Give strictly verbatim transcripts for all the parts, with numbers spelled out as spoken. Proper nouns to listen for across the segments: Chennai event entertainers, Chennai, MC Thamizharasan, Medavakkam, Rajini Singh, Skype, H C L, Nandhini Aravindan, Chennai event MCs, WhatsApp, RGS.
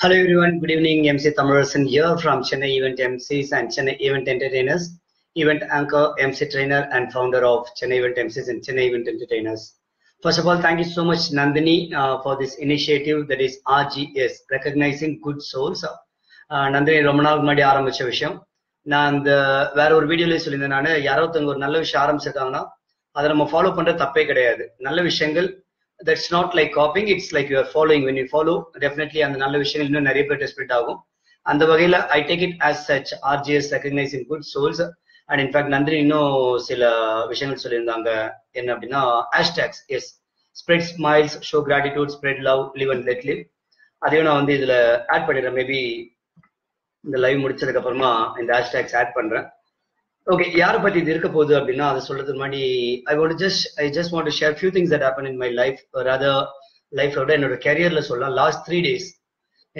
Hello everyone, good evening. M C Thamizharasan here from Chennai event M Cs and Chennai event entertainers, event anchor, M C trainer and founder of Chennai event M Cs and Chennai event entertainers. First of all, thank you so much Nandhini uh, for this initiative, that is R G S, recognizing good souls. Uh, Nandhini Romanal Madi Aramicha Visham. நான் வேற ஒரு வீடியோல சொல்லியிருந்தேன், நானு யாராவது ஒரு நல்ல விஷயம் ஆரம்பிச்சிட்டாங்கன்னா அதை நம்ம ஃபாலோ பண்ற தப்பே கிடையாது. நல்ல விஷயங்கள் that's not like copying, it's like you're following. When you follow definitely அந்த நல்ல விஷயங்கள் இன்னும் நிறைய பேர் ஸ்ப்ரெட் ஆகும். அந்த வகையில I take it as such, RGS recognising good souls. And in fact நன்றி இன்னும் சில விஷயங்கள் சொல்லியிருந்தாங்க. என்ன அப்படின்னா hashtags as spread smiles, show gratitude, spread love, live and let live. அதையும் நான் வந்து இதுல ஆட் பண்ணிடுறேன். மேபி இந்த லைவ் முடிச்சதுக்கு அப்புறமா இந்த ஹேஷ்டாக்ஸ் ஆட் பண்றேன். ஓகே, யாரை பத்தி இது இருக்க போகுது அப்படின்னா அதை சொல்றதுக்கு முன்னாடி I want just I just want to share few things that happen in my life. அதாவது லைஃபோட என்னோட கரியர்ல சொல்லலாம் லாஸ்ட் த்ரீ டேஸ்.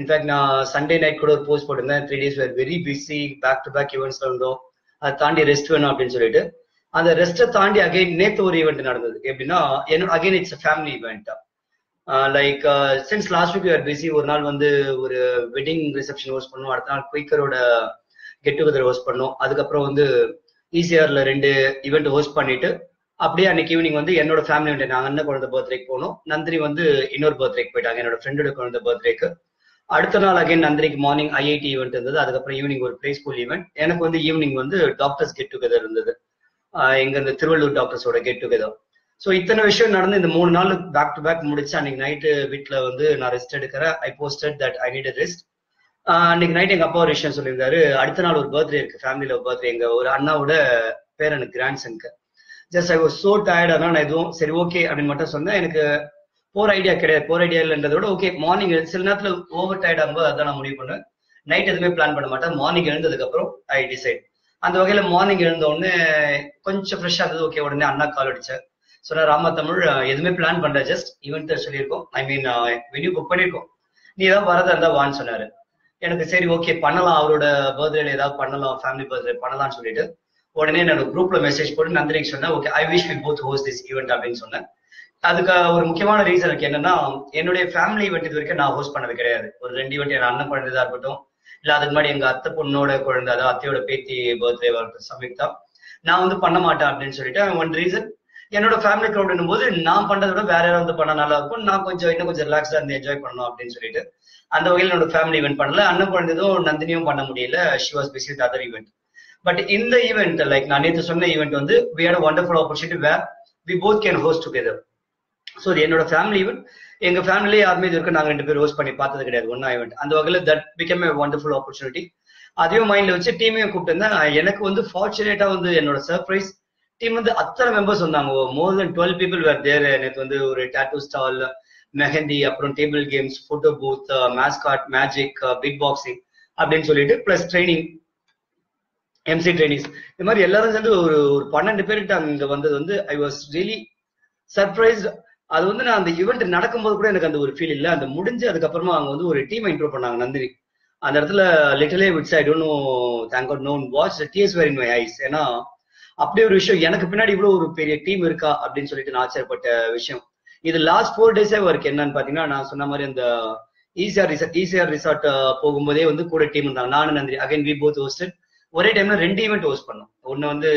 இன்ஃபேக்ட் நான் சண்டே நைட் கூட ஒரு போஸ்ட் போட்டிருந்தேன், three days were very busy, back to back ஈவெண்ட்ஸ்ல இருந்தோம். அதை தாண்டி ரெஸ்ட் வேணும் அப்படின்னு சொல்லிட்டு அந்த ரெஸ்ட்டை தாண்டி அகைன் நேற்று ஒரு ஈவெண்ட் நடந்தது. எப்படின்னா என்னோட அகைன் இட்ஸ் ஃபேமிலி ஈவெண்ட்டா, like since last week are busy. ஒரு நாள் வந்து ஒரு வெட்டிங் ரிசப்ஷன் ஹோஸ்ட் பண்ணோம், அடுத்த நாள் குயிக்கரோட கெட் டுகெதர் ஹோஸ்ட் பண்ணோம், அதுக்கப்புறம் வந்து ஈசிஆர்ல ரெண்டு ஈவெண்ட் ஹோஸ்ட் பண்ணிட்டு அப்படியே அன்னைக்கு ஈவினிங் வந்து என்னோட ஃபேமிலி வந்து நாங்கள் என்ன குழந்தை பர்த்டேக்கு போனோம், நந்தினி வந்து இன்னொரு பர்த்டேக்கு போயிட்டாங்க, என்னோட ஃப்ரெண்டோட குழந்தை பர்த்டேக்கு. அடுத்த நாள் அகைன் நந்தினிக்கு மார்னிங் ஐஐடி ஈவெண்ட் இருந்தது, அதுக்கப்புறம் ஈவினிங் ஒரு பிளே ஸ்கூல் ஈவெண்ட். எனக்கு வந்து ஈவினிங் வந்து டாக்டர்ஸ் கெட் டுகெதர் இருந்தது, எங்க இந்த திருவள்ளூர் டாக்டர்ஸோட கெட் டுகெதர். ஸோ இத்தனை விஷயம் நடந்து இந்த மூணு நாள் பேக் டு பேக் முடிச்சு அன்னைக்கு நைட்டு வீட்டில் வந்து நான் ரெஸ்ட் எடுக்கிறேன். I posted that I need rest. அன்னைக்கு நைட் எங்கள் அப்பா ஒரு விஷயம் சொல்லியிருந்தாரு, அடுத்த நாள் ஒரு பர்த்டே இருக்கு ஃபேமிலியில, ஒரு பர்த்டே எங்கள் ஒரு அண்ணாவோட பேரனுக்கு கிராண்ட் சனுக்கு. Just I was so tired, ஆனால் நான் எதுவும் சரி ஓகே அப்படின்னு மட்டும் சொன்னேன். எனக்கு போர் ஐடியா கிடையாது, போர் ஐடியா இல்லைன்றதோட ஓகே மார்னிங் சில நேரத்தில் ஓவர் டயர்ட் ஆகும்போது அதான் நான் முடிவு பண்ணுவேன். நைட் எதுவுமே பிளான் பண்ண மாட்டேன், மார்னிங் எழுந்ததுக்கப்புறம் ஐ டிசைட். அந்த வகையில் மார்னிங் எழுந்தோடனே கொஞ்சம் ஃப்ரெஷ்ஷாக இருந்தது. ஓகே, உடனே அண்ணா கால் அடிச்சேன், சொன்ன ராமா தமிழ் எதுவுமே பிளான் பண்ற, ஜஸ்ட் ஈவெண்ட் சொல்லியிருக்கோம், ஐ மீன் வென்யூ புக் பண்ணியிருக்கோம், நீ ஏதாவது வரதா இருந்தா வான்னு சொன்னாரு. எனக்கு சரி ஓகே பண்ணலாம், அவரோட பர்த்டேல ஏதாவது பண்ணலாம், ஃபேமிலி பர்த்டே பண்ணலாம்னு சொல்லிட்டு உடனே என்னோட குரூப்ல மெசேஜ் போட்டு நந்தினிக்கு சொன்னேன், okay I wish we both host this event அப்படின்னு சொன்னேன். அதுக்கு ஒரு முக்கியமான ரீசன் இருக்கு, என்னன்னா என்னுடைய ஃபேமிலி ஈவெண்ட் இது வரைக்கும் நான் ஹோஸ்ட் பண்ணது கிடையாது. ஒரு ரெண்டு ஈவெண்ட் என் அண்ணன் குழந்தைதான் இருக்கட்டும், இல்ல அதுக்கு முன்னாடி எங்க அத்தை பொண்ணோட குழந்தை, அதாவது அத்தையோட பேத்தி பர்த்டேவா இருக்கட்டும், சமயத்தா நான் வந்து பண்ண மாட்டேன் அப்படின்னு சொல்லிட்டு ஒன் ரீசன் என்னோட ஃபேமிலி க்ரௌடுன்னும் போது நான் பண்றதை விட வேற யாராவது பண்ண நல்லா இருக்கும், நான் கொஞ்சம் இன்னும் கொஞ்சம் ரிலாக்ஸா இருந்து என்ஜாய் பண்ணணும் அப்படின்னு சொல்லிட்டு அந்த வகையில் என்னோட ஃபேமிலி ஈவெண்ட் பண்ணல. அண்ணன் குழந்தையும் நந்தினியும் பண்ண முடியல, she was busy with other event. But இந்த ஈவெண்ட் லைக் நான் நேற்று சொன்ன ஈவெண்ட் வந்து we had a wonderful opportunity where we both can host together. So இது என்னோட ஃபேமிலி ஈவெண்ட், எங்க ஃபேமிலியே யாருமே இது இருக்கு, நாங்க ரெண்டு பேரும் ஹோஸ்ட் பண்ணி பார்த்தது கிடையாது ஒன்னா ஈவெண்ட். அந்த வகையில் that become a wonderful opportunity. அதையும் மைண்ட்ல வச்சு டீமையும் கூப்பிட்டு இருந்தேன். எனக்கு வந்து ஃபார்ச்சுனேட்டா வந்து என்னோட சர்ப்ரைஸ் டீம் வந்து அத்தனை மெம்பர்ஸ் வந்தாங்க, மோர் தென் டுவெல் பீப்புள் வேர் தேர். எனக்கு வந்து ஒரு டாட்டூ ஸ்டால், மெஹந்தி, அப்புறம் table games, photo booth, mascot, magic, pick boxing அப்படின்னு சொல்லிட்டு பிளஸ் ட்ரைனிங், எம்சி ட்ரைனிங்ஸ், இது மாதிரி எல்லாரும் சேர்ந்து ஒரு ஒரு பன்னெண்டு பேருக்கு அங்க வந்தது வந்து ஐ வாஸ் ரியலி சர்ப்ரைஸ்ட். அது வந்து நான் அந்த ஈவெண்ட் நடக்கும்போது கூட எனக்கு அந்த ஒரு ஃபீல் இல்லை. அந்த முடிஞ்சு அதுக்கப்புறமா அவங்க வந்து ஒரு டீம் இன்ட்ரோ பண்ணாங்க நந்தினி அந்த இடத்துல. Little wits I don't know, thank God no one watched, tears were in my eyes. ஏன்னா அப்படியே ஒரு விஷயம் எனக்கு பின்னாடி இவ்வளவு ஒரு பெரிய டீம் இருக்கா அப்படின்னு சொல்லிட்டு நான் ஆச்சரியப்பட்ட விஷயம் இது. லாஸ்ட் ஃபோர் டேஸே ஒர்க் என்னன்னு பாத்தீங்கன்னா நான் சொன்ன மாதிரி அந்த ஈசிஆர் ரிசார்ட் ஈசிஆர் ரிசார்ட் போகும்போதே வந்து கூட டீம் இருந்தாங்க. நானும் நன்றி அகைன் வி போத் ஹோஸ்டட். ஒரே டைம்ல ரெண்டு ஈவெண்ட் ஹோஸ்ட் பண்ணோம். ஒன்னு வந்து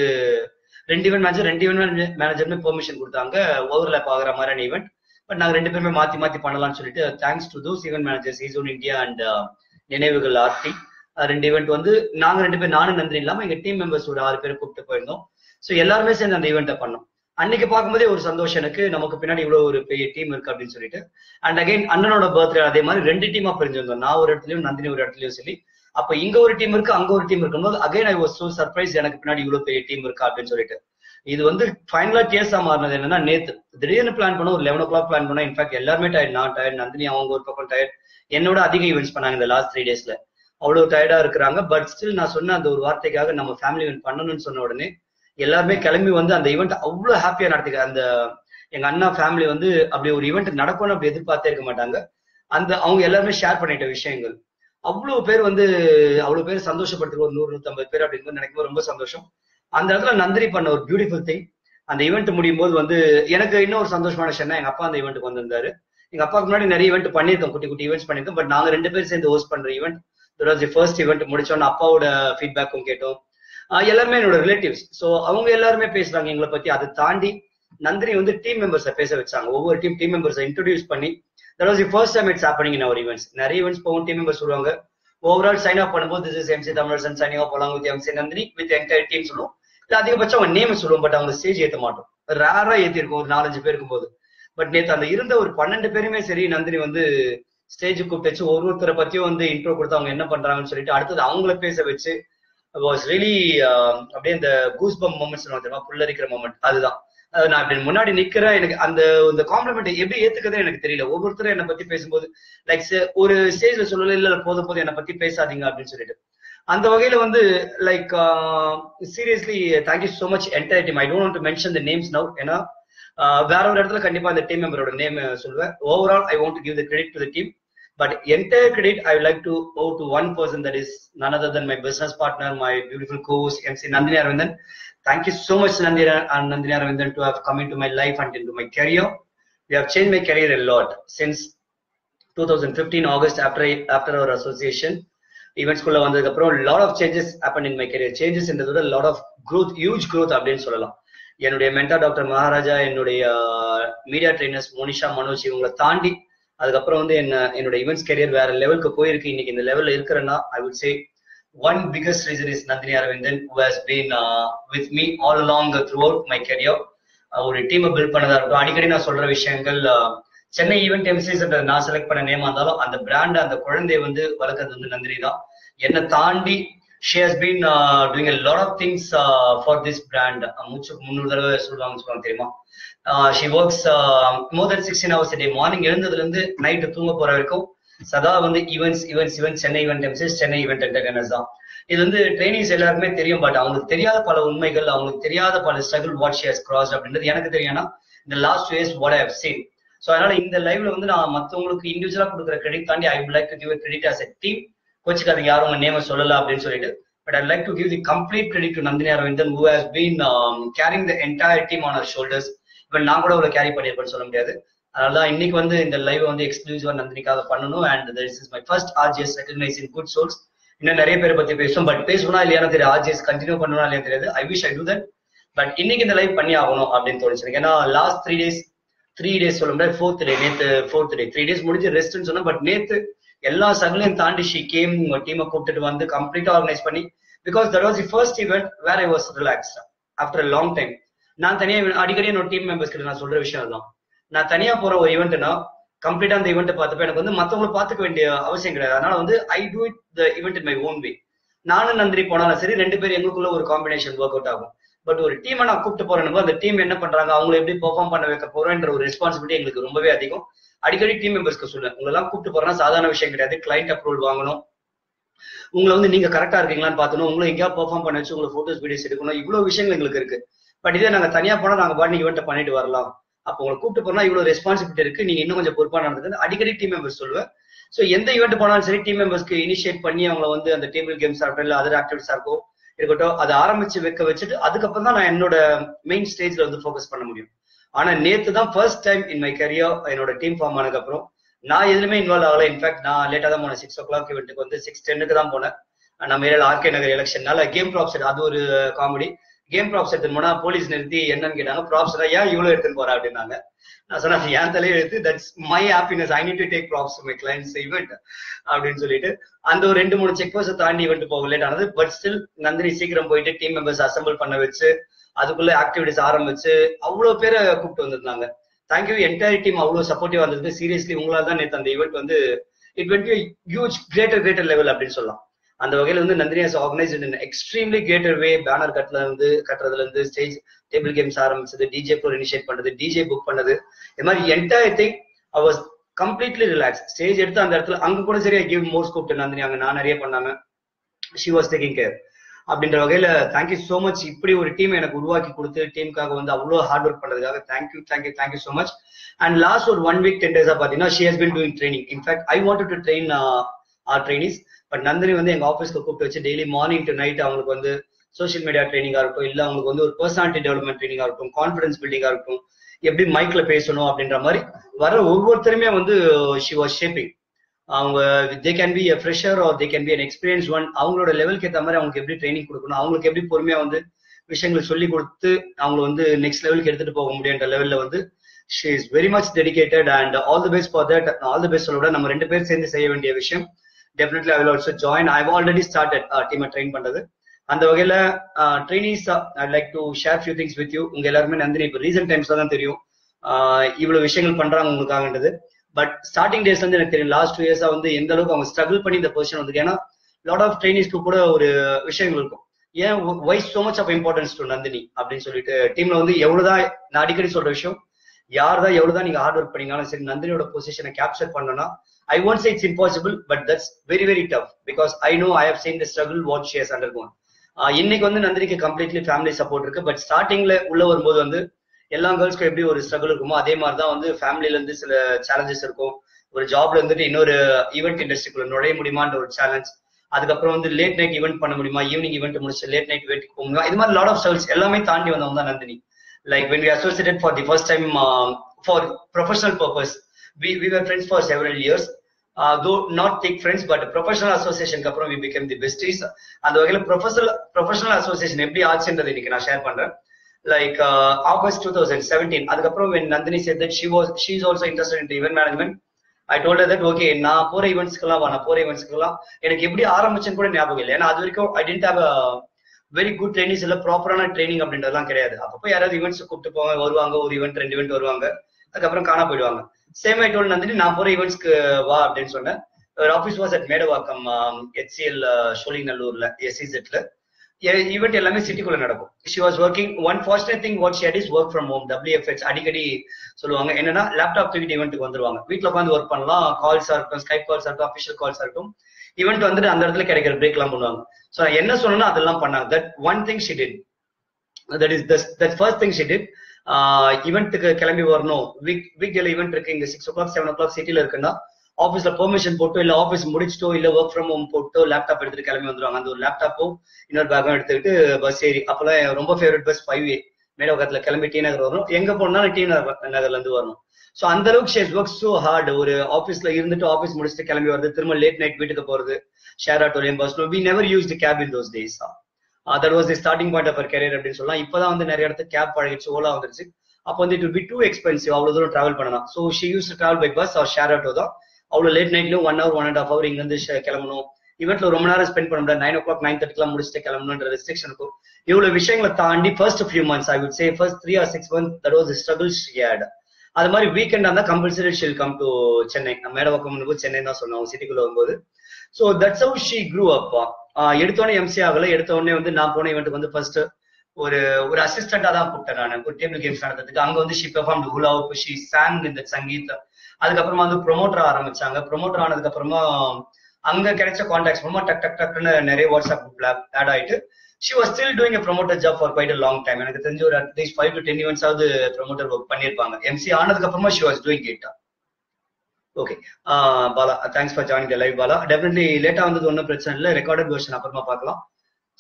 ரெண்டு ஈவெண்ட் மேனேஜர் ரெண்டு ஈவெண்ட் மேனேஜர்னு பெர்மிஷன் கொடுத்தாங்க, ஓவர்லாப் ஆகிற மாதிரியான ஈவெண்ட். பட் நாங்க ரெண்டு பேருமே மாத்தி மாத்தி பண்ணலாம்னு சொல்லிட்டு thanks to those event managers, Ezone India and Ninaivugal RT, ரெண்டு ஈவெண்ட் வந்து நாங்க ரெண்டு பேர் நானும் நன்றி இல்லாம எங்க டீம் மெம்பர்ஸ் ஒரு ஆறு பேர் கூப்பிட்டு போயிருந்தோம். ஸோ எல்லாருமே சேர்ந்து அந்த ஈவெண்ட்டை பண்ணோம். அன்னைக்கு பார்க்கும்போதே ஒரு சந்தோஷம் எனக்கு, நமக்கு பின்னாடி இவ்வளவு ஒரு பெரிய டீம் இருக்கு அப்படின்னு சொல்லிட்டு. அண்ட் அகைன் அண்ணனோட பர்த்டே அதே மாதிரி ரெண்டு டீமா பிரிஞ்சிருந்தோம், நான் ஒரு இடத்துலயும் நந்தினி ஒரு இடத்துலயும் சொல்லி. அப்ப இங்க ஒரு டீம் இருக்கு, அங்க ஒரு டீம் இருக்கும்போது again I was so surprise, எனக்கு பின்னாடி இவ்வளவு பெரிய டீம் இருக்கா அப்படின்னு சொல்லிட்டு. இது வந்து ஃபைனலா கேஸா மாறினது என்னன்னா நேத்து திடீர்னு பிளான் பண்ணோம், ஒரு லெவன் ஓ கிளாக் பிளான் பண்ணோம். இன்ஃபேக்ட் எல்லாருமே டயர்ட், நான் டயர்ட், நந்தினி அவங்க ஒரு பக்கம் டயர்ட், என்னோட அதிக ஈவெண்ட்ஸ் பண்ணாங்க இந்த லாஸ்ட் த்ரீ டேஸ்ல, அவ்வளவு டயர்டா இருக்கிறாங்க. பட் ஸ்டில் நான் சொன்ன அந்த ஒரு வார்த்தைக்காக நம்ம ஃபேமிலி ஈவெண்ட் பண்ணணும்னு சொன்ன உடனே எல்லாருமே கிளம்பி வந்து அந்த ஈவெண்ட் அவ்வளவு ஹாப்பியா நடத்திக்க. அந்த எங்க அண்ணா ஃபேமிலி வந்து அப்படி ஒரு ஈவெண்ட் நடக்கும்னு அப்படி எதிர்பார்த்தே இருக்க மாட்டாங்க. அந்த அவங்க எல்லாருமே ஷேர் பண்ணிட்ட விஷயங்கள் அவ்வளவு பேர் வந்து அவ்வளவு பேர் சந்தோஷப்பட்டு ஒரு நூறு நூத்தம்பது பேர் அப்படின்னு நினைக்கும் ரொம்ப சந்தோஷம். அந்த இடத்துல நந்தினி பண்ண ஒரு பியூட்டிஃபுல் திங், அந்த ஈவெண்ட் முடியும் போது வந்து எனக்கு இன்னொரு சந்தோஷமான விஷயம், எங்க அப்பா அந்த ஈவெண்ட்டுக்கு வந்திருந்தாரு. But நாங்க ரெண்டு பேர் சேர்ந்து ஹோஸ்ட் பண்ற event that was the first event. முடிச்சோன்னு அப்பாவோட ஃபீட்பேக்கும் கேட்டோம். எல்லாருமே என்னோட ரிலேட்டிவ்ஸ். சோ அவங்க எல்லாருமே பேசுறாங்க எங்களை பத்தி. அதை தாண்டி நந்தினி வந்து டீம் மெம்பர்ஸை பேச வச்சாங்க. ஒவ்வொரு டீம் டீம் மெம்பர்ஸை இன்ட்ரடியூஸ் பண்ணி that was the first time it's happening in our events. நிறைய events போகும் டீம் மெம்பர்ஸ் சொல்லுவாங்க. Overall sign up பண்ணும்போது this is M C Thamizharasan signing up along with M C Nandhini with the entire team சொல்லுவோம். இல்ல அதிகபட்சம் அவங்க name சொல்லுவோம், but அவங்க ஸ்டேஜ் ஏற்ற மாட்டோம். ரேரா ஏற்றிருக்கும் ஒரு நாலஞ்சு பேருக்கும் போது. பட் நேற்று அந்த இருந்த ஒரு பன்னெண்டு பேருமே சரி நந்தினி வந்து ஸ்டேஜ் கூப்பிட்டு வச்சு ஒவ்வொருத்தரை பத்தியும் வந்து இன்ட்ரோ கொடுத்து அவங்க என்ன பண்றாங்கன்னு சொல்லிட்டு அடுத்தது அவங்கள பேச வச்சு ரியலி அப்படியே இந்த கூஸ் பம்ப் மொமெண்ட்ஸ் தெரியுமா, புல்லரிக்கிற மொமெண்ட். அதுதான் நான் அப்படி முன்னாடி நிக்கிறேன், எனக்கு அந்த இந்த காம்ப்ளிமெண்ட் எப்படி ஏத்துக்கதே எனக்கு தெரியல. ஒவ்வொருத்தரும் என்னை பத்தி பேசும்போது லைக் ஒரு ஸ்டேஜ்ல சொல்லல இல்ல போதும் போது என்னை பத்தி பேசாதீங்க அப்படின்னு சொல்லிட்டு அந்த வகையில வந்து like seriously thank you so much entire team. I don't want to mention the names now, ஏன்னா வேற ஒரு இடத்துல கண்டிப்பா அந்த டீம் மெம்பரோட நேம் சொல்லுவேன். Overall I want to give the credit to the team, but entire credit I would like to go to one person, that is none other than my business partner, my beautiful cos MC Nandhini Aravindan. Thank you so much, Nandhini Nandhini Aravindan, to have come into my life and into my career. You have changed my career a lot since twenty fifteen August, after I, after our association events kulla vandadukku appo a lot of changes happened in my career. Changes in the a lot of growth, huge growth appdin solalam. என்னுடைய மென்டா doctor Maharaja, என்னுடைய media trainers Monisha, Manoj, இவங்களை தாண்டி அதுக்கப்புறம் வந்து என்ன என்னோட events career வேற லெவலுக்கு போயிருக்கு. இன்னைக்கு இந்த லெவல்ல இருக்கிறேன்னா I would say one biggest reason is Nandhini Aravindan, who has been uh, with me all along throughout my career. ஒரு டீமை பில்ட் பண்ணதா இருக்கட்டும், அடிக்கடி நான் சொல்ற விஷயங்கள், சென்னை ஈவெண்ட் எம்சிஸ் நான் செலக்ட் பண்ண நேமா இருந்தாலும் அந்த பிராண்ட் அந்த குழந்தைய வந்து வளர்க்கறது வந்து நந்தினி தான். என்னை தாண்டி she has been uh, doing a lot of things uh, for this brand. முன்னூறு தடவை சொல்லுவாங்க சொல்லுவாங்க தெரியுமா. She works uh, more than sixteen hours a day. Morning எழுந்ததுல இருந்து நைட் தூங்க போற வரைக்கும் சதா வந்து events events events Chennai event M Cs, Chennai event entertainers தான். இது வந்து ட்ரெயினிஸ் எல்லாருமே தெரியும், பட் அவங்களுக்கு தெரியாத பல உண்மைகள், அவங்களுக்கு தெரியாத பல struggle what she has crossed அப்படின்றது எனக்கு தெரியும்னா இந்த last years what I have seen. So அதனால இந்த லைவ்ல வந்து நான் மற்றவங்களுக்கு இண்டிவிஜுவலா கொடுக்குற கிரெடிட் தாண்டி ஐ would like to give a credit as a team. கொச்சுக்காது யாரும் உங்க நேம சொல்லல அப்படின்னு சொல்லிட்டு, but I like to give the complete credit to Nandhini Aravindan, who has been um, carrying the entire team on her shoulders. இவன் நான் கூட அவளை carry பண்ணியிருப்பேன்னு சொல்ல முடியாது. அதனால தான் இன்னைக்கு வந்து இந்த லைவ் வந்து எக்ஸ்க்ளூசிவா நந்தினிக்காக பண்ணணும். And this is my first R G S recognized in good source. இன்னும் நிறைய பேரை பத்தி பேசும், பட் பேசணும்னா இல்லையானு தெரியாது, R G S கண்டினியூ பண்ணணும்னா இல்லையா தெரியாது. I wish I do that, but இன்னைக்கு இந்த லைவ் பண்ணி ஆகணும் அப்படின்னு தோணுச்சு. ஏன்னா last three days three days சொல்ல முடியாது, ஃபோர்த் டே நேத்து ஃபோர்த் டே த்ரீ டேஸ் முடிஞ்சு ரெஸ்ட்னு சொன்னா, பட் நேத்து எல்லா சகலையும் தாண்டி ஷி கேம் உங்க டீமை கூப்பிட்டு வந்து கம்ப்ளீட்டா ஆர்கனைஸ் பண்ணி, because that was the first event where I was relaxed after a long time. நான் தனியா அடிக்கடி என்னோட டீம் மெம்பர்ஸ் கிட்ட நான் சொல்ற விஷயம் எல்லாம், நான் தனியா போற ஒரு ஈவெண்ட்னா கம்ப்ளீட்டா அந்த ஈவெண்ட் பார்த்தப்ப எனக்கு வந்து மத்தவங்களை பாத்துக்க வேண்டிய அவசியம் கிடையாது. அதனால வந்து I do it the event in my own way. நானும் நந்தினி போனாலும் சரி ரெண்டு பேரும் எங்களுக்குள்ள ஒரு காம்பினேஷன் ஒர்க் அவுட் ஆகும். பட் ஒரு டீமை நான் கூப்பிட்டு போறேன்னு அந்த டீம் என்ன பண்றாங்க, அவங்களை எப்படி பெர்ஃபார்ம் பண்ண வைக்க போறோன்ற ஒரு ரெஸ்பான்சிபிலிட்டி எங்களுக்கு ரொம்பவே அதிகம். அடிக்கடி டீம் மெம்பர்ஸ்க்கு சொல்லுவேன், உங்களெல்லாம் கூப்பிட்டு போறேன்னா சாதாரண விஷயம் கிடையாது. கிளைண்ட் அப்ரூவல் வாங்கணும், உங்களை வந்து நீங்க கரெக்டா இருக்கீங்களான்னு பாத்தணும், உங்களை எங்கேயாவது பெர்ஃபார்ம் பண்ண வச்சு உங்களை போட்டோஸ் வீடியோஸ் எடுக்கணும், இவ்வளவு விஷயங்கள் எங்களுக்கு இருக்கு. பட் இதே நாங்க தனியா போனா நாங்க பாட்டு இவெண்ட்டை பண்ணிட்டு வரலாம். அப்போ உங்களை கூப்பிட்டு போனா இவ்வளவு ரெஸ்பான்சிபிலிட்டி இருக்கு, நீங்க இன்னும் கொஞ்சம் பொறுப்பான நடந்தது அடிக்கடி டீம் மெம்பர்ஸ் சொல்லுவேன். சோ எந்த ஈவெண்ட் போனாலும் சரி டீம் மெம்பர்ஸ்க்கு இனிஷியேட் பண்ணி அவங்க வந்து அந்த டேபிள் கேம்ஸ் ஆகட்டும் இல்ல அதர் ஆக்டிவிட்டிஸ் ஆகும் இருக்கட்டும், அதை ஆரம்பிச்சு வைக்க வச்சுட்டு அதுக்கப்புறம் தான் நான் என்னோட மெயின் ஸ்டேஜ்ல வந்து ஃபோக்கஸ் பண்ண முடியும். ஆனா நேத்து தான் first time in my career என்னோட டீம் ஃபார்ம் ஆனதுக்கு அப்புறம் நான் எதுலுமே இன்வால்வ் ஆகல. இன்ஃபேக்ட் நான் லேட்டா தான் போனேன், சிக்ஸ் ஓ கிளாக் இவெண்ட்டுக்கு வந்து சிக்ஸ் டென்னுக்கு தான் போனேன். நம்ம ஏரியால ஆர்கே நகர் எலெக்ஷன்னால கேம் ப்ராப்ஸ், அது ஒரு காமெடி கேம் ப்ராப்ஸ் எடுத்துன்னு போனா போலீஸ் நிறுத்தி என்னன்னு கேட்டாங்க, ப்ராப்ஸ் ஏன் இவ்வளவு எடுத்துன்னு போறா அப்படின்னாங்க. நான் சொன்னேன் என் தலையை எடுத்து that's my happiness, I need to take props my clients event அப்படின்னு சொல்லிட்டு அந்த ஒரு ரெண்டு மூணு செக் போஸ்ட் தாண்டி இவெண்ட் போக லேட் ஆனது. பட் ஸ்டில் நந்தினி சீக்கிரம் போயிட்டு டீம் மெம்பர்ஸ் அசம்பிள் பண்ண வச்சு அதுக்குள்ள ஆக்டிவிட்டிஸ் ஆரம்பிச்சு அவ்வளவு பேரை கூப்பிட்டு வந்திருந்தாங்க. தேங்க்யூ என்டையர் டீம், அவ்வளவு சப்போர்ட்டிவா இருந்தது. சீரியஸ்லி உங்களால தான் நேற்று அந்த ஈவெண்ட் வந்து it went to huge greater greater level அப்படின்னு சொல்லலாம். அந்த வகையில வந்து Nandini has organised in extremely greater way. Banner கட்டல இருந்து கட்டுறதுல இருந்து ஸ்டேஜ் டேபிள் கேம்ஸ் ஆரம்பிச்சது, டிஜே ப்ளோ இனிஷியேட் பண்ணது, டிஜே புக் பண்ணது, இது மாதிரி entire thing I was completely relax. Stage எடுத்து அந்த இடத்துல அங்க கூட சரியா give more scope to Nandini, அங்க நான் நிறைய பண்ணாங்க, ஷி வாஸ் டேக்கிங் கேர் அப்படின்ற வகையில தேங்க்யூ சோ மச். இப்படி ஒரு டீம் எனக்கு உருவாக்கி கொடுத்து டீமுக்காக வந்து அவ்வளவு ஹார்ட் ஒர்க் பண்றதுக்காக thank you thank you thank you so much. And last ஒரு ஒன் வீக் டென் டேஸா பாத்தீங்கன்னா she has been doing training. In fact I wanted to train our trainees, but Nandini வந்து எங்க ஆஃபீஸ்க்கு கூப்பிட்டு வச்சு டெய்லி மார்னிங் டு நைட் அவங்களுக்கு வந்து சோசியல் மீடியா ட்ரைனிங்கா இருக்கட்டும் இல்ல அவங்களுக்கு வந்து ஒரு பர்சனாலிட்டி டெவலப்மெண்ட் ட்ரைனிங்கா இருக்கட்டும், கான்ஃபிடன்ஸ் பில்டிங்கா இருக்கட்டும், எப்படி மைக்ல பேசணும் அப்படின்ற மாதிரி வர ஒவ்வொருத்தருமே வந்து she was shaping. அவங்க they can be a fresher or they can be an experienced one. அவங்களோட லெவலுக்கு ஏத்த மாதிரி அவங்களுக்கு எப்படி ட்ரைனிங் கொடுக்கணும், அவங்களுக்கு எப்படி பொறுமையா வந்து விஷயங்கள் சொல்லி கொடுத்து அவங்கள வந்து நெக்ஸ்ட் லெவலுக்கு எடுத்துட்டு போக முடியுன்ற லெவல்ல வந்து she is very much dedicated and all the best for that. All the best சொல்றோம். நம்ம ரெண்டு பேர் சேர்ந்து செய்ய வேண்டிய விஷயம். Definitely I will also join. I have already started team train பண்றது. அந்த வகையில trainees I'd like to share few things with you. உங்க எல்லாருமே நந்தினி இப்ப recent times தான் தெரியும் இவ்வளவு விஷயங்கள் பண்றாங்க உங்களுக்காகன்றது. பட் ஸ்டார்டிங் டேஸ்ல இருந்து எனக்கு தெரியும் லாஸ்ட் டூ இயர்ஸா வந்து எந்த அளவுக்கு அவங்க ஸ்ட்ரகிள் பண்ணி இந்த பொசிஷன் வந்து, ஏன்னா லாட் ஆஃப் ட்ரைனீஸ்க்கு கூட ஒரு விஷயங்கள் இருக்கும். ஏன் why so much of importance to Nandini அப்படின்னு சொல்லிட்டு டீம்ல வந்து எவ்வளவுதான் நான் அடிக்கடி சொல்ற விஷயம், யார்தான் எவ்வளவுதான் நீங்க ஹார்ட் ஒர்க் பண்ணீங்கனாலும் சரி நந்தினியோட பொசிஷனை கேப்சர் பண்ணணும்னா I won't say it's impossible, but that's very very tough because I know I have seen the struggle what she has undergone. இன்னைக்கு வந்து நந்தினிக்கு கம்ப்ளீட்லி ஃபேமிலி சப்போர்ட் இருக்கு. பட் ஸ்டார்டிங்ல உள்ள வரும்போது வந்து எல்லா கேர்ள்ஸ்க்கும் எப்படி ஒரு ஸ்ட்ரகிள் இருக்குமோ அதே மாதிரி தான் வந்து ஃபேமிலியில இருந்து சில சேலஞ்சஸ் இருக்கும். ஒரு ஜாப்ல இருந்துட்டு இன்னொரு ஈவெண்ட் இண்டஸ்ட்ரிக்குள்ள நுழைய முடியுமான்ற ஒரு சேலஞ்ச், அதுக்கப்புறம் வந்து லேட் நைட் ஈவெண்ட் பண்ண முடியுமா, ஈவினிங் ஈவெண்ட் முடிச்சு லேட் நைட் வெயிட் போக முடியுமா, இது மாதிரி லாட் ஆஃப் ஸ்ட்ரகிள்ஸ் எல்லாமே தாண்டி வந்தவங்க தான் Nandini. Like when we associated for the first time uh, for professional purpose, we we were friends for several years, uh, though not thick friends, but a professional association kapra we became the besties. And vagila professional professional association eppadi aachindradhu inikku na share pandren. Like uh, August twenty seventeen adukapra when Nandhini said that she was she is also interested in event management, I told her that okay na pora events kala vana pora events kala enakku eppadi aarambichan kuda nyabagam illa, ena advarikku I didn't have a very good trainees illa proper ana training abindradha la kedaiyadhu. Appo yaravad events ku kuttu povaanga varuvaanga or event rendu event varuvaanga adukapra kaana poiduvaanga. Same I told Nandhini na pora events ku va appdin sonna. Her office was at Medavakkam H C L Sholinallur la S Z la event ellame city kulla nadakum. She was working. One fortunate thing what she had is work from home. W F H adikadi solluvaanga enna na laptop thukki event ku vanduvaanga, veetla kondu work pannalam, calls irukkum, Skype calls irukkum, official calls irukkum, event vandu andha edathila kedaikira break la ponnuvaanga. So enna sonna adella pannaanga. That one thing she did, that is the that first thing she did, இவெண்ட்டுக்கு கிளம்பி வரணும், week வீக்ல event இருக்கு இங்க six o'clock seven o'clock சிட்டில இருக்குன்னா ஆஃபீஸ்ல permission போட்டோ இல்ல ஆஃபீஸ் முடிச்சிட்டோ இல்ல ஒர்க் ஃப்ரம் ஹோம் போட்டோ லேப்டாப் எடுத்துட்டு கிளம்பி வந்துருவாங்க. அந்த ஒரு லேப்டாப்பும் இன்னொரு பேக்கும் எடுத்துக்கிட்டு பஸ் ஏறி, அப்பெல்லாம் ரொம்ப ஃபேவரட் பஸ் ஃபைவ் ஏ மேடவக்கத்துல கிளம்பி டி நகர் வரணும், எங்க போனாலும் டி நகர் நகர்ல இருந்து வரணும். ஸோ அந்த அளவுக்கு ஷேஸ் ஒர்க் சோ ஹார்ட். ஒரு ஆஃபீஸ்ல இருந்துட்டு ஆஃபீஸ் முடிச்சுட்டு கிளம்பி வருது, திரும்ப லேட் நைட் வீட்டுக்கு போறது, ஷேர் ஆட்டோலையும் பஸ்லோ. We never use the cab in those days. Uh, that was the starting point of her career அப்படினு சொல்லலாம். இப்போதான் வந்து நிறைய இடத்து கேப் பழகிடுச்சு, ஓலா வந்துருச்சு. அப்போ வந்து it will be too expensive, அவ்வளோ தூரம் டிராவல் பண்ணலாம். So she used to travel by bus or share auto தான். அவ்வளோ லேட் நைட்லையும் one hour one and half hour இங்கிருந்து கிளம்பணும், இவெண்ட்ல ரொம்ப நேரம் ஸ்பெண்ட் பண்ண முடியாது, நைன் ஓ கிளாக் நைன் தேர்ட்டிக்கெல்லாம் முடிச்சுட்டு கிளம்பணுன்ற ரெஸ்ட்ரிக்ஷன் இருக்கும். இவ்வளோ விஷயங்களை தாண்டி first few months I would say first three or six months that was the struggle she had. அது மாதிரி வீக்கெண்டா இருந்தால் compulsory she will come to Chennai. Medavakkam Chennai தான் சொன்னாங்க சிட்டிக்குள்ள வரும்போது. So that's how she grew up. எடுத்தோடனே எம்சி ஆகல, எடுத்தோடனே வந்து நான் போன இவெண்ட்டுக்கு வந்து ஃபர்ஸ்ட் ஒரு ஒரு அசிஸ்டண்டா தான் கூப்பிட்டேன் நான், ஒரு டேபிள் கேம்ஸ் நடந்ததுக்கு. அங்க வந்து she perform hula hoop, she sang இந்த சங்கீதம். அதுக்கப்புறமா வந்து ப்ரொமோட்டரா ஆரம்பிச்சாங்க. ப்ரொமோட்டர் ஆனதுக்கு அப்புறமா அங்க கிடைச்ச கான்டாக்ட்ஸ் மூலமா டக் டக் டக்னு நிறைய வாட்ஸ்அப் குரூப்ல ஆட் ஆயிட்டு she was still doing a promoter job for quite a long time. எனக்கு தெரிஞ்ச ஒரு at least five to ten events ஆவது ப்ரொமோட்டர் ஒர்க் பண்ணிருப்பாங்க. எம்சி ஆனதுக்கு அப்புறமா she was doing it. Okay, uh, Bala, thanks for joining the live, Bala. Definitely later on the one பிரச்சனை இல்ல, recorded version அப்புறமா பார்க்கலாம்.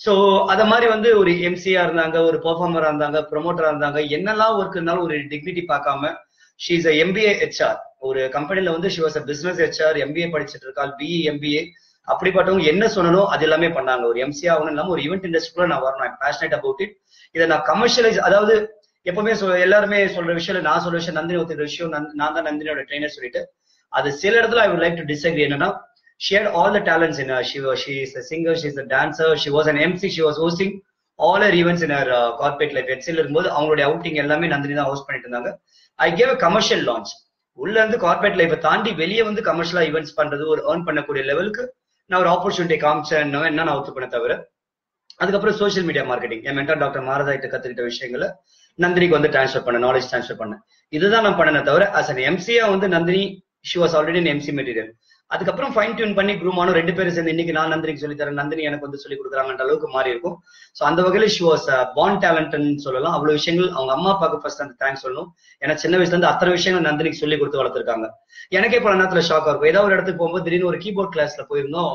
சோ அத மாதிரி வந்து ஒரு எம்சியா இருந்தாங்க, ஒரு பெர்ஃபார்மரா இருந்தாங்க, ப்ரொமோட்டரா இருந்தாங்க, என்னெல்லாம் ஒர்க்குனால ஒரு டிக்னிட்டி பார்க்காம she is a M B A H R. ஒரு கம்பெனில வந்து she was a business H R, M B A படிச்சிட்டு இருக்காள், B E M B A. அப்படிப்பட்டவங்க என்ன சொன்னாலும் அது எல்லாமே பண்ணாங்க. ஒரு எம்சியா ஆகணும் இல்லாம ஒரு ஈவெண்ட் இண்டஸ்ட்ரிக்குள்ள நான் வரணும், I'm passionate about it. இதை நான் கமர்ஷியலைஸ், அதாவது எப்பவுமே எல்லாருமே சொல்ற விஷயம், நான் சொல்ற விஷயம் நந்தினி ஒருத்தர் விஷயம், நான் தான் நந்தினியோட ட்ரெயினர் சொல்லிட்டு அது சில இடத்துல I would like to disagree. என்னன்னா she had all the talents in her. She was, she is a singer, she is a dancer, she was an M C, she was hosting all her events in her uh, corporate life. H C L இருக்கும்போது அவங்களோட outing எல்லாமே நந்தினி தான் host பண்ணிட்டு இருந்தாங்க. I gave a commercial launch. உள்ள இருந்து corporate லைஃபை தாண்டி வெளியே வந்து கமர்ஷியலா ஈவெண்ட்ஸ் பண்றது ஒரு ஏர்ன் பண்ணக்கூடிய லெவலுக்கு நான் ஒரு ஆப்பர்ச்சுனிட்டி காமிச்சேன். என்ன நான் ஒத்து பண்ண தவிர அதுக்கப்புறம் சோசியல் மீடியா மார்க்கெட்டிங் என் மென்டார் டாக்டர் மாரதாயிட்ட கத்துக்கிட்ட விஷயங்களை நந்தினிக்கு வந்து டிரான்ஸ்ஃபர் பண்ண, நாலேஜ் டிரான்ஸ்ஃபர் பண்ண, இதுதான் நான் பண்ணேன் தவிர அஸ் அன் எம்சியா வந்து Nandini she was already an M C material. அதுக்கப்புறம் ஃபைன் டியூன் பண்ணி குரூம் ஆனும், ரெண்டு பேரும் சேர்ந்து இன்னைக்கு நான் நந்தினிக்கு சொல்லி தரேன், நந்தினி எனக்கு வந்து சொல்லி கொடுக்குறாங்கன்ற அளவுக்கு மாறி இருக்கும். ஸோ அந்த வகையில she was born talented சொல்லலாம். அவ்வளவு விஷயங்கள் அவங்க அம்மா அப்பாவுக்கு ஃபர்ஸ்ட் அந்த தேங்க்ஸ் சொல்லணும். ஏன்னா சின்ன வயசுல இருந்து அத்தனை விஷயங்கள் நந்தினிக்கு சொல்லி கொடுத்து வளர்த்துருக்காங்க. எனக்கே பல நேரத்துல ஷாக்கா இருக்கும், ஏதாவது ஒரு இடத்துக்கு போகும்போது திடீர்னு ஒரு கீபோர்ட் கிளாஸ்ல போயிருந்தோம்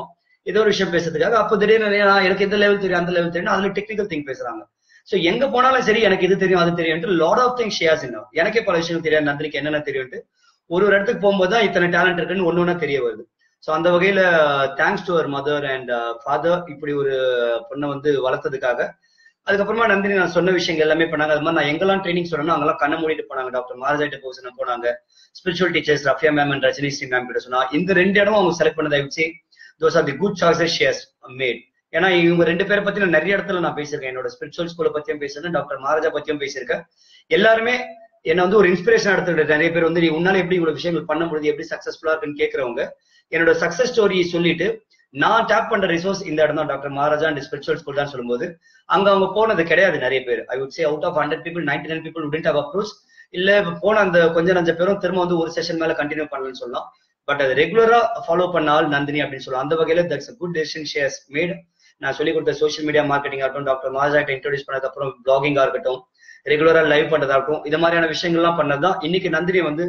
ஏதோ ஒரு விஷயம் பேசுறதுக்காக. அப்போ திடீர்னு எனக்கு எந்த லெவல் தெரியும் அந்த லெவல் தெரியும், அதுல டெக்னிக்கல் திங் பேசுறாங்க. So yenga ponala seri enak idu theriyum adu theriyum a lot of things she has in now. Enake pala vishayam theriyum Nandhini enna na theriyum oru oru edathukku pogumbodhu itana talent irukku onnu onna theriya varudhu. So andha vagaila thanks to her mother and father ipdi oru ponna vandu valarthadukkaga adukapurama Nandhini na sonna vishayam ellame pannanga adhu maana engala training solana angala kanna moodittu pannanga Doctor Marzaita Bosana ponanga spiritual teachers Rafia ma'am and Rajini Singh ma'am kitta sonna indha rendu edavum avanga select pannadha I would say those are the good choices she has made. ஏன்னா இவங்க ரெண்டு பேரை பத்தி நான் நிறைய இடத்துல நான் பேசியிருக்கேன். என்னோட ஸ்பிரிச்சுவல் ஸ்கூலை பத்தியும் பேசியிருக்கேன், டாக்டர் மகாராஜா பத்தியும் பேசியிருக்கேன். எல்லாருமே என்ன வந்து ஒரு இன்ஸ்பிரேஷன் எடுத்துக்கிட்டு நிறைய பேர் வந்து நீ உன்னால எப்படி இவ்வளவு விஷயங்கள் பண்ண முடியுது, எப்படி சக்சஸ்ஃபுல்லா இருக்குன்னு கேட்கறவங்க என்னோட சக்சஸ் ஸ்டோரியை சொல்லிட்டு நான் டேப் பண்ற ரிசோர்ஸ் இந்த இடம் தான் doctor Maharaja and spiritual school தான் சொல்லும்போது அங்க அவங்க போனது கிடையாது. நிறைய பேர் I would say out of hundred people ninety nine people wouldn't have approach இல்ல போன அந்த கொஞ்சம் நஞ்ச பேரும் திரும்ப வந்து ஒரு செஷன் மேல கண்டினியூ பண்ணலன்னு சொல்லலாம். பட் அது ரெகுலரா ஃபாலோ பண்ண ஆள் நந்தினி அப்படின்னு சொல்லலாம். அந்த வகையில that's good decision she has made. நான் சொல்லிக் கொடுத்த சோஷியல் மீடியா மார்க்கெட்டிங் ஆகட்டும், டாக்டர் மாஜாட்ட இன்ட்ரோடியூஸ் பண்ணதுக்கு அப்புறம் பிளாகிங்கா இருக்கட்டும், ரெகுலரா லைவ் பண்றதாகட்டும், இது மாதிரியான விஷயங்கள்லாம் பண்ணதான் இன்னைக்கு நந்தினி வந்து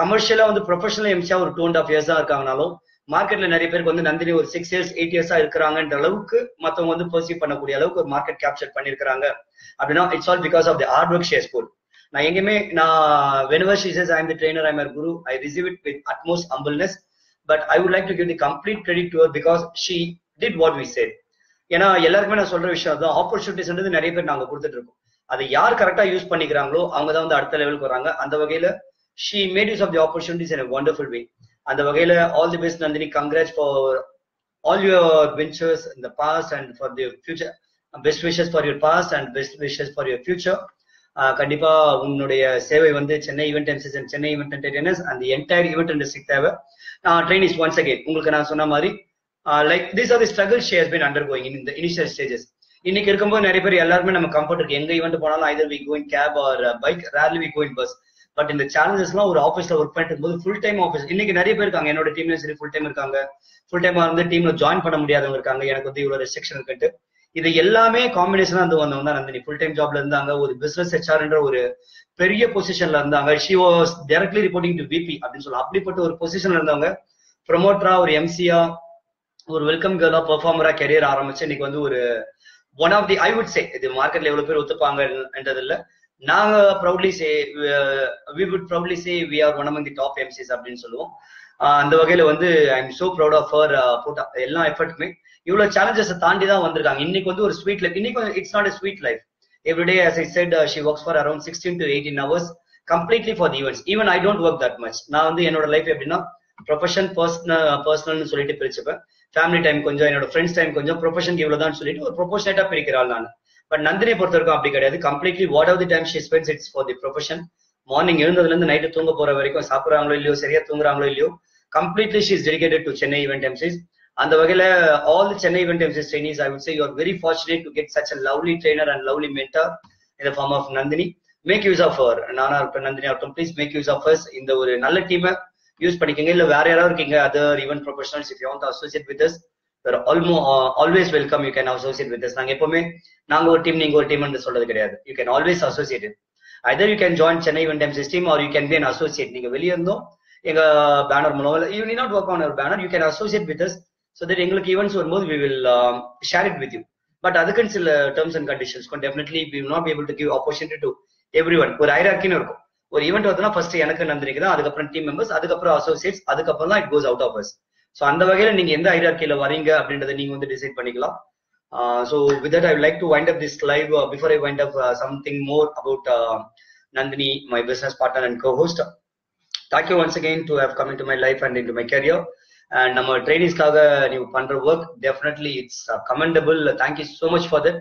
கமர்ஷியலா வந்து ப்ரொஃபஷனல் எம்சியா ஒரு டூ அண்ட் ஆஃப் இயர்ஸ் தான் இருக்காங்கனாலும் மார்க்கெட்ல நிறைய பேருக்கு வந்து நந்தினி ஒரு சிக்ஸ் இயர்ஸ் எயிட் இயர்ஸா இருக்கிறாங்கன்ற அளவுக்கு மத்தவங்க வந்து பர்சீவ் பண்ணக்கூடிய அளவுக்கு ஒரு மார்க்கெட் கேப்சர் பண்ணிருக்காங்க அப்படின்னா it's all because of the hard work share school. நான் எங்கேயுமே நான் whenever she says I am the trainer, I am her guru, I receive it with utmost humbleness. But I would like to give the complete credit to her because she did what we said. ஏன்னா எல்லாருக்குமே நான் சொல்ற விஷயம் தான், ஆப்பர்ச்சுனிட்டிஸ்ன்றது நிறைய பேர் நாங்க கொடுத்துட்டு இருக்கோம். அதை யார் கரெக்டா யூஸ் பண்ணிக்கிறாங்களோ அவங்கதான் வந்து அடுத்த லெவலுக்கு வராங்க. அந்த வகையில she made use of the opportunities in a wonderful way. அந்த வகையில all the best Nandhini, congrats for all your ventures in the past and for the future. Best wishes for your past and best wishes for your future. கண்டிப்பா உன்னுடைய சேவை வந்து Chennai event MCs and Chennai event entertainers அந்த entire event இண்டஸ்ட்ரிக்கு தேவை. Trainees once again உங்களுக்கு நான் சொன்ன மாதிரி like these are the struggle she has been undergoing in the initial stages. இன்னைக்கு இருக்கும்போது நிறைய பேர் எல்லாருமே நம்ம கம்ஃபர்ட் இருக்கு, எங்க ஈவென்ட் போனாலும் either we going cab or bike, rarely we going bus. But இந்த சேலஞ்சஸ்லாம் ஒரு ஆஃபீஸ்ல ஒர்க் பண்ணிட்டு இருக்கும்போது ஃபுல் டைம் ஆஃபீஸ் இன்னைக்கு நிறைய பேர் இருக்காங்க, என்னோட டீம்லயும் சரி ஃபுல் டைம் இருக்காங்க, ஃபுல் டைமா வந்து டீம்ல ஜாயின் பண்ண முடியாதவங்க இருக்காங்க, எனக்கு வந்து இவ்வளவு ரெஸ்ட்ரிக்ஷன் இருக்குன்ட்டு. இது எல்லாமே காம்பினேஷனா இருந்து வந்தவங்க தான் நந்தினி. ஃபுல் டைம் ஜாப்ல இருந்தாங்க, ஒரு பிசினஸ் ஹெச்ஆர்ன்ற ஒரு பெரிய பொசிஷன்ல இருந்தாங்க, she was directly reporting to VP அப்படின்னு சொல்லலாம். அப்படிப்பட்ட ஒரு பொசிஷன்ல இருந்தவங்க ப்ரொமோட்டரா, ஒரு எம்சியா, ஒரு வெல்கம் கேர்லா, பெர்ஃபார்மரா கெரியர் ஆரம்பிச்சு இன்னைக்கு வந்து ஒரு one of the I would say இது மார்க்கெட்ல எவ்வளவு பேர் ஒத்துப்பாங்க என்றது இல்ல, நாங்க proudly say we would proudly say we are one of the top MCs அப்படின்னு சொல்லுவோம். அந்த வகையில வந்து I am so proud of her போட்டா எல்லா எஃபர்ட்டுமே இவ்வளவு சேலஞ்சஸ் தாண்டி தான் வந்திருக்காங்க. இன்னைக்கு வந்து ஒரு ஸ்வீட் லைஃப், இன்னைக்கு it's not a sweet life. Everyday as I said she works for around sixteen to eighteen hours completely for the events. Even I don't work that much. நான் வந்து என்னோட லைஃப் எப்படின்னா ப்ரொஃபஷன் பர்சனல் பர்சனல்னு சொல்லிட்டு பிரிச்சுப்பேன். Family time கொஞ்சம், என்னோட friends time கொஞ்சம், profession இவ்வளவுதான் சொல்லிட்டு ஒரு ப்ரொபோஷனேட்டா பிரிக்கிறாள் நான். பட் நந்தினியை பொறுத்த வரைக்கும் அப்படி கிடையாது. Completely what of the time she spends it's for the profession. Morning எழுந்ததுல இருந்து நைட்டு தூங்க போற வரைக்கும், சாப்பிட்றாங்களோ இல்லையோ, சரியா தூங்குறாங்களோ இல்லையோ, completely she is dedicated to Chennai event MCs. அந்த வகையில all the Chennai event MCs trainees I would say you are very fortunate to get such a lovely trainer and lovely mentor in the form of Nandhini. Make use of her. நானா இருக்கேன், நந்தினி ஆகட்டும், please make use of hers. இந்த ஒரு நல்ல டீமை use பண்ணிக்கங்க. இல்ல வேற யாராவது இருக்கீங்க other event professionals, if you want to associate with us you are always welcome. You can associate with us. நாங்க எப்பவுமே நாங்க ஒரு டீம் நீங்க ஒரு டீம்னு சொல்றது கிடையாது. You can always associate. either you can join Chennai event M Cs team or you can be an associate. நீங்க வெளிய இருந்தோம் எங்க பேனர் மூலமா, you need not work on our banner, you can associate with us so that எங்களுக்கு events வரும்போது we will um, share it with you. but அதுக்குன்னு சில terms and conditions can definitely we will not be able to give opportunity to everyone. ஒரு ஹைரார்க்கின்னு இருக்கும். ஒரு event வந்துனா first எனக்கு நந்தினிக்கு தான், அதுக்கு அப்புறம் டீம் மெம்பர்ஸ், அதுக்கு அப்புறம் associates, அதுக்கு அப்புறம் தான் it goes out of us. so அந்த வகையில நீங்க எந்த ஹைரார்க்கில வரீங்க அப்படின்றதை நீங்க வந்து டிசைட் பண்ணிக்கலாம். Uh, so with that I would like to wind up this live. Uh, before I wind up uh, something more about uh, Nandhini, my business partner and co-host. Thank you once again to have come into my life and into my career. And our trainees kaga you pandra work, definitely it's uh, commendable. Thank you so much for that.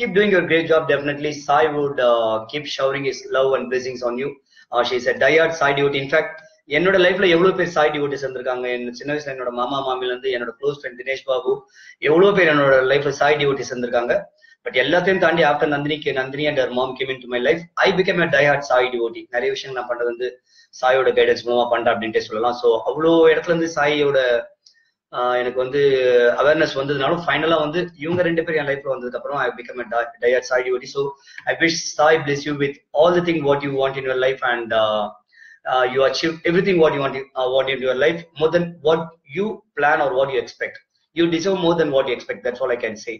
Keep doing your great job. Definitely Sai would uh, keep showering his love and blessings on you. Uh, she is a diehard Sai devotee. In fact என்னோட லைஃப்ல எவ்வளவு பேர் Sai devotees இருந்திருக்காங்க. என்ன சின்ன வயசுல என்னோட மாமா மாமில இருந்து என்னோட க்ளோஸ் ஃப்ரெண்ட் தினேஷ் பாபு, எவ்வளவு பேர் என்னோட லைஃப்ல சாய் டிவோட்டிஸ் இருந்திருக்காங்க. பட் எல்லாத்தையும் தாண்டி ஆஃப்டர் நந்தினிக்கு Nandini and her mom came into my life I became a diehard Sai devotee. நிறைய விஷயங்கள் நான் பண்றது வந்து சாயோட கைடன்ஸ் மூலமா பண்றேன் அப்படின்ட்டு சொல்லலாம். ஸோ அவ்வளோ இடத்துல இருந்து சாயோட எனக்கு வந்து அவேர்னஸ் வந்ததுனாலும் ஃபைனலா வந்து இவங்க ரெண்டு பேர் என் லைஃப்ல வந்ததுக்கு அப்புறம் I become a diehard Sai devotee. So I wish Sai bless you with all the thing what you want in your life and Uh, you achieve everything what you want uh, want in your life, more than what you plan or what you expect. You deserve more than what you expect. That's all I can say.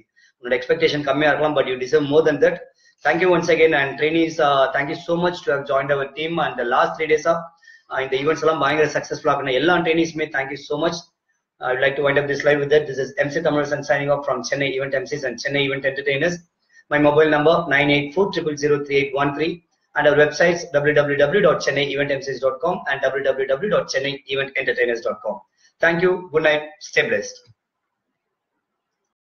Not expectation kammiya irukkalam, but you deserve more than that. Thank you once again, and trainees, uh, thank you so much to have joined our team. And the last three days up uh, in the events alum buying successful all trainees may thank you so much. I would like to wind up this live with that. This is M C Thamizharasan signing off from Chennai event M Cs and Chennai event entertainers. My mobile number nine eight four triple zero three eight one three and our websites w w w dot chennai event m c s dot com and w w w dot chennai event entertainers dot com. Thank you. Good night. Stay blessed.